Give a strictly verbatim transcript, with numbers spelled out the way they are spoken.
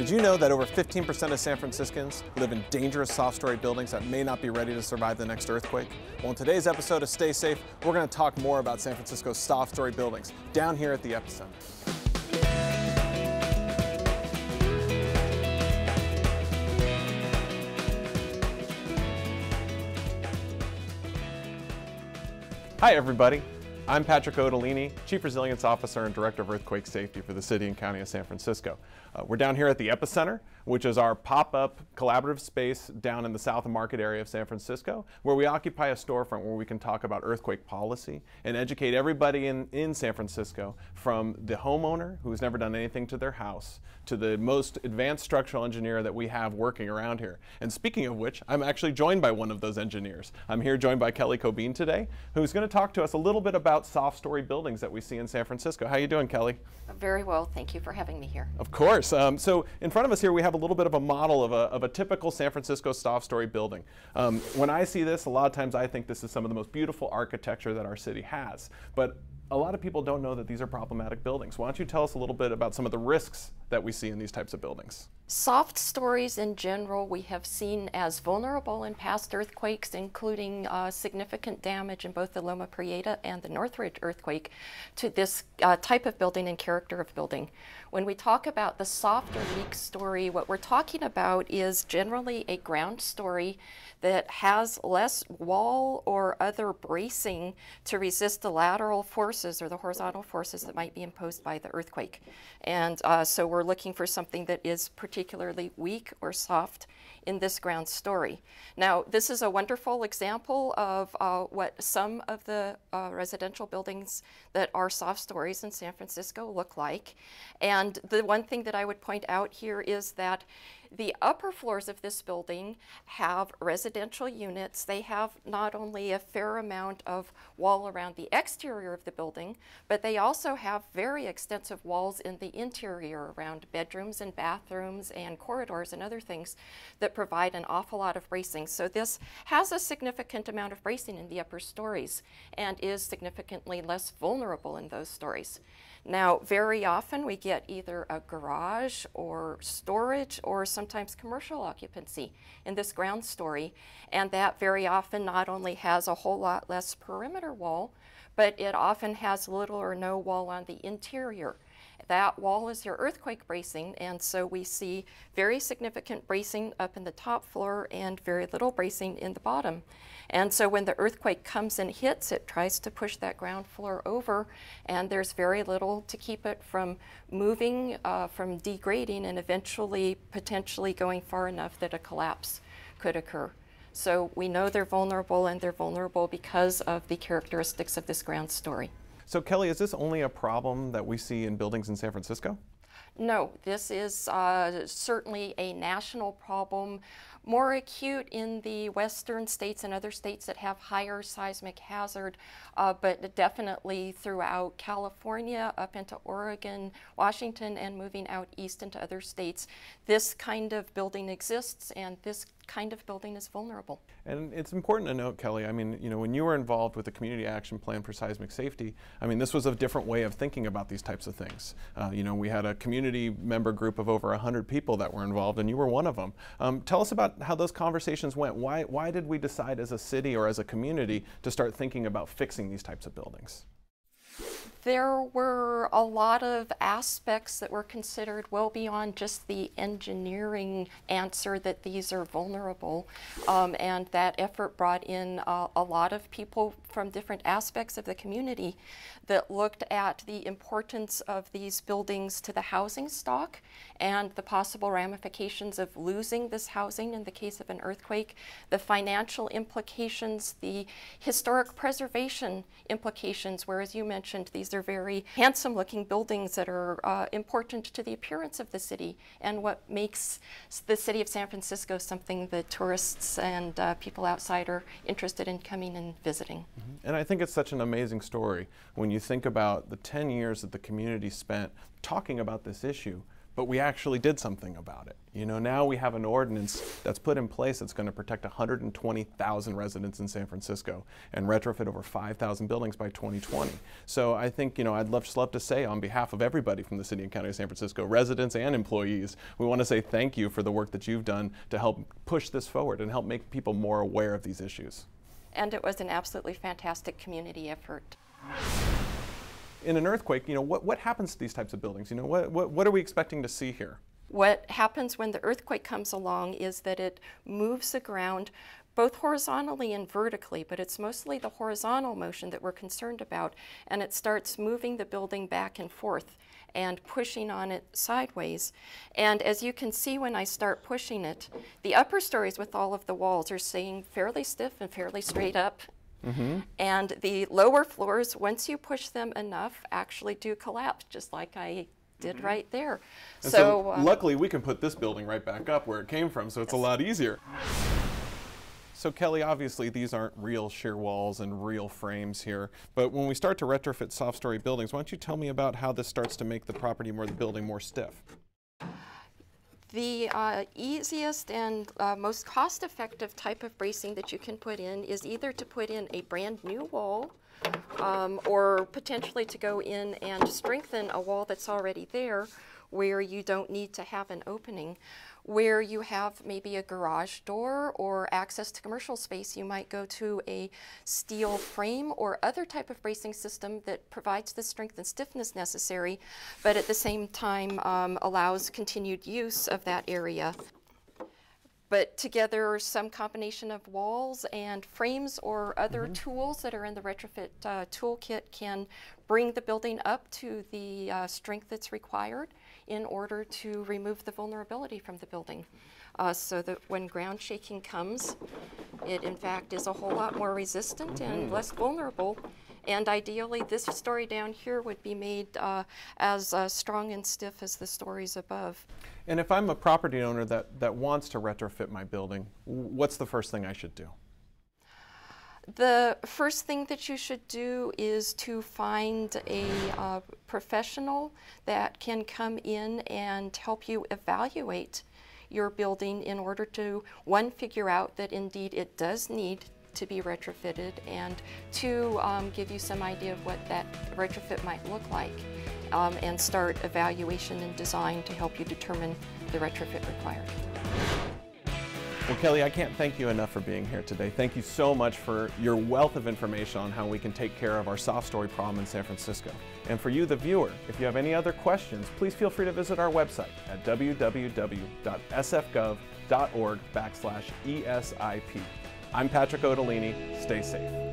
Did you know that over fifteen percent of San Franciscans live in dangerous soft-story buildings that may not be ready to survive the next earthquake? Well, in today's episode of Stay Safe, we're going to talk more about San Francisco's soft-story buildings down here at the epicenter. Hi, everybody. I'm Patrick Otellini, Chief Resilience Officer and Director of Earthquake Safety for the City and County of San Francisco. Uh, we're down here at the Epicenter, which is our pop-up collaborative space down in the South Market area of San Francisco, where we occupy a storefront where we can talk about earthquake policy and educate everybody in, in San Francisco, from the homeowner who has never done anything to their house to the most advanced structural engineer that we have working around here. And speaking of which, I'm actually joined by one of those engineers. I'm here joined by Kelly Cobeen today, who's going to talk to us a little bit about soft story buildings that we see in San Francisco. How are you doing, Kelly? Very well, thank you for having me here. Of course. Um, so in front of us here we have a little bit of a model of a, of a typical San Francisco soft story building. Um, when I see this, a lot of times I think this is some of the most beautiful architecture that our city has. But a lot of people don't know that these are problematic buildings. Why don't you tell us a little bit about some of the risks that we see in these types of buildings? Soft stories in general we have seen as vulnerable in past earthquakes, including uh, significant damage in both the Loma Prieta and the Northridge earthquake to this uh, type of building and character of building. When we talk about the soft or weak story, what we're talking about is generally a ground story that has less wall or other bracing to resist the lateral force or the horizontal forces that might be imposed by the earthquake. And uh, so we're looking for something that is particularly weak or soft in this ground story. Now, this is a wonderful example of uh, what some of the uh, residential buildings that are soft stories in San Francisco look like. And the one thing that I would point out here is that the upper floors of this building have residential units. They have not only a fair amount of wall around the exterior of the building, but they also have very extensive walls in the interior around bedrooms and bathrooms and corridors and other things that provide an awful lot of bracing. So this has a significant amount of bracing in the upper stories and is significantly less vulnerable in those stories. Now, very often we get either a garage or storage or sometimes commercial occupancy in this ground story, and that very often not only has a whole lot less perimeter wall, but it often has little or no wall on the interior. That wall is your earthquake bracing, and so we see very significant bracing up in the top floor and very little bracing in the bottom. And so when the earthquake comes and hits, it tries to push that ground floor over, and there's very little to keep it from moving, uh, from degrading, and eventually potentially going far enough that a collapse could occur. So we know they're vulnerable, and they're vulnerable because of the characteristics of this ground story. So Kelly, is this only a problem that we see in buildings in San Francisco? No, this is uh, certainly a national problem, more acute in the western states and other states that have higher seismic hazard, uh, but definitely throughout California, up into Oregon, Washington, and moving out east into other states. This kind of building exists, and this kind of building is vulnerable. And it's important to note, Kelly, I mean, you know, when you were involved with the Community Action Plan for Seismic Safety, I mean, this was a different way of thinking about these types of things. Uh, you know, we had a community member group of over one hundred people that were involved, and you were one of them. Um, tell us about how those conversations went. Why, why did we decide as a city or as a community to start thinking about fixing these types of buildings? There were a lot of aspects that were considered well beyond just the engineering answer that these are vulnerable, um, and that effort brought in uh, a lot of people from different aspects of the community that looked at the importance of these buildings to the housing stock and the possible ramifications of losing this housing in the case of an earthquake, the financial implications, the historic preservation implications, where, as you mentioned, these These are very handsome looking buildings that are uh, important to the appearance of the city and what makes the city of San Francisco something that tourists and uh, people outside are interested in coming and visiting. Mm-hmm. And I think it's such an amazing story when you think about the ten years that the community spent talking about this issue but we actually did something about it. You know, now we have an ordinance that's put in place that's going to protect one hundred twenty thousand residents in San Francisco and retrofit over five thousand buildings by twenty twenty. So I think, you know, I'd love, just love to say on behalf of everybody from the City and County of San Francisco, residents and employees, we want to say thank you for the work that you've done to help push this forward and help make people more aware of these issues. And it was an absolutely fantastic community effort. In an earthquake, you know, what, what happens to these types of buildings? You know, what, what, what are we expecting to see here? What happens when the earthquake comes along is that it moves the ground both horizontally and vertically, but it's mostly the horizontal motion that we're concerned about, and it starts moving the building back and forth and pushing on it sideways. And as you can see when I start pushing it, the upper stories with all of the walls are staying fairly stiff and fairly straight up. Mm-hmm. And the lower floors, once you push them enough, actually do collapse, just like I did mm-hmm. right there. And so so uh, luckily, we can put this building right back up where it came from, so it's yes. a lot easier. So Kelly, obviously these aren't real shear walls and real frames here, but when we start to retrofit soft story buildings, why don't you tell me about how this starts to make the property more, the building more stiff? The uh, easiest and uh, most cost-effective type of bracing that you can put in is either to put in a brand new wall um, or potentially to go in and strengthen a wall that's already there where you don't need to have an opening. Where you have maybe a garage door or access to commercial space, you might go to a steel frame or other type of bracing system that provides the strength and stiffness necessary, but at the same time um, allows continued use of that area. But together, some combination of walls and frames or other mm-hmm. tools that are in the retrofit uh, toolkit can bring the building up to the uh, strength that's required in order to remove the vulnerability from the building, uh, so that when ground shaking comes, it in fact is a whole lot more resistant mm-hmm. and less vulnerable. And ideally, this story down here would be made uh, as uh, strong and stiff as the stories above. And if I'm a property owner that, that wants to retrofit my building, what's the first thing I should do? The first thing that you should do is to find a uh, professional that can come in and help you evaluate your building in order to, one, figure out that indeed it does need to be retrofitted, and two, um, give you some idea of what that retrofit might look like, um, and start evaluation and design to help you determine the retrofit required. Well, Kelly, I can't thank you enough for being here today. Thank you so much for your wealth of information on how we can take care of our soft story problem in San Francisco. And for you, the viewer, if you have any other questions, please feel free to visit our website at w w w dot s f gov dot org backslash E S I P. I'm Patrick Otellini. Stay safe.